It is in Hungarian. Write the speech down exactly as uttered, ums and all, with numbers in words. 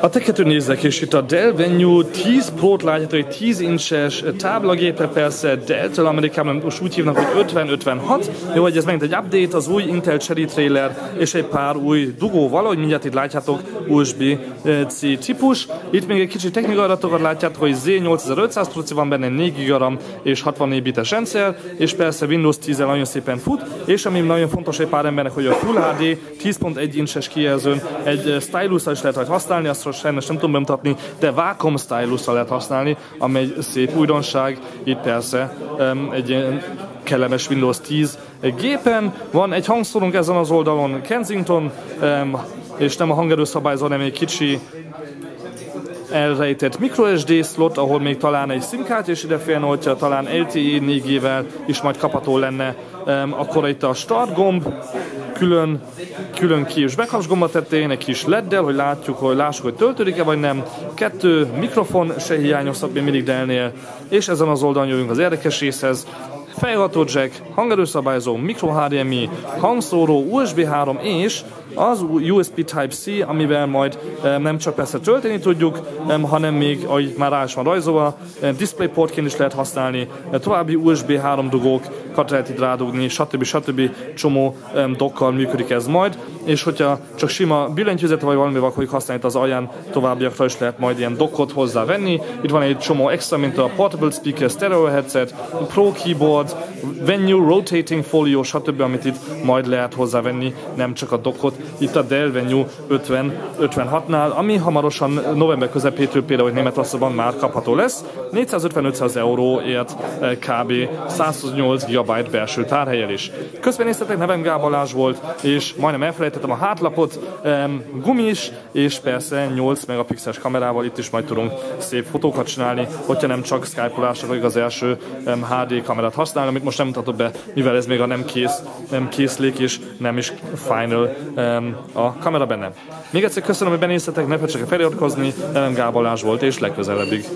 A teket nézzek, és itt a Dell Venue tíz Pro-t látható, egy tíz incses táblagépe, persze Dell-től Amerikában most úgy hívnak, hogy ötven ötvenhat. Jó, hogy ez megint egy update, az új Intel Cherry Trail és egy pár új dugóval, hogy mindjárt itt látjátok, u es bé cé típus. Itt még egy kicsit technikai adatokat látjátok, hogy zé nyolcezer-ötszáz proci van benne, négy giga RAM és hatvannégy bites rendszer, és persze Windows tíz-el nagyon szépen fut, és ami nagyon fontos egy pár embernek, hogy a Full há dé tíz pont egy incses kijelzőn egy stylusszal is lehet majd használni, azt sajnos nem tudom bemutatni, de Wacom stylusszal lehet használni, ami egy szép újdonság. Itt persze um, egy ilyen kellemes Windows tíz gépen. Van egy hangszórunk ezen az oldalon, Kensington, um, és nem a hangerőszabályzó, hanem egy kicsi elrejtett microSD slot, ahol még talán egy SIM-kártya is ideférne, hogyha talán el té é négy gé-vel is majd kapható lenne. Um, akkor itt a start gomb, külön, külön ki- és bekapcs gomba tetején, egy kis leddel, hogy látjuk, hogy lássuk, hogy töltődik-e vagy nem. Kettő mikrofon se hiányozhat még mindig Dell-nél, és ezen az oldalon jövünk az érdekes részhez. Fejható jack, hangerőszabályzó, mikro há dé em i, hangszóró, u es bé három és az u es bé Type C, amivel majd um, nem csak persze tölteni tudjuk, um, hanem még, ahogy már rá is van rajzolva, um, DisplayPortként is lehet használni, um, további u es bé három dugókat lehet itt rádugni, stb. stb. Csomó um, dokkal működik ez majd, és hogyha csak sima billentyűzete vagy valamivel akarjuk használni az alján, továbbiakra is lehet majd ilyen dokkot hozzávenni. Itt van egy csomó extra, mint a Portable Speaker, Stereo Headset, Pro Keyboard, Venue Rotating Folio, stb., amit itt majd lehet hozzávenni, nem csak a dokkot, itt a Dell Venue ötven ötvenhat-nál, ami hamarosan november közepétől például Németországban már kapható lesz, négyszázötven-ötszáz euróért kb. száznyolc gigabyte belső tárhelyel is. Közben néztetek, nevem Gábor Lázs volt, és majdnem elfelejtettem a hátlapot, gumis, és persze nyolc megapixeles kamerával itt is majd tudunk szép fotókat csinálni, hogyha nem csak skype-olásra, vagy az első há dé kamerát használni, amit most nem mutatok be, mivel ez még a nem kész, nem készlék, és nem is final a kamera benne. Még egyszer köszönöm, hogy benéztetek, ne felejtsetek feliratkozni, Gábor Lázs volt, és legközelebbig.